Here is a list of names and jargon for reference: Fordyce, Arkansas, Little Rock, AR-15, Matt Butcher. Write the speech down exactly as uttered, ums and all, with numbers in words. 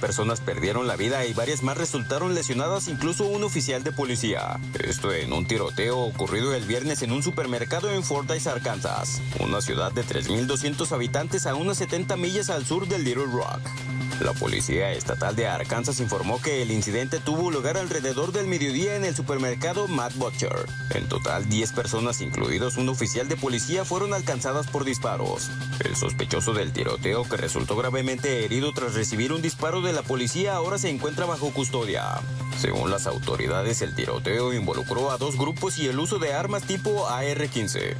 Personas perdieron la vida y varias más resultaron lesionadas, incluso un oficial de policía. Esto en un tiroteo ocurrido el viernes en un supermercado en Fordyce, Arkansas, una ciudad de tres mil doscientos habitantes a unas setenta millas al sur de Little Rock. La policía estatal de Arkansas informó que el incidente tuvo lugar alrededor del mediodía en el supermercado Matt Butcher. En total, diez personas, incluidos un oficial de policía, fueron alcanzadas por disparos. El sospechoso del tiroteo, que resultó gravemente herido tras recibir un disparo de la policía, ahora se encuentra bajo custodia. Según las autoridades, el tiroteo involucró a dos grupos y el uso de armas tipo A R quince.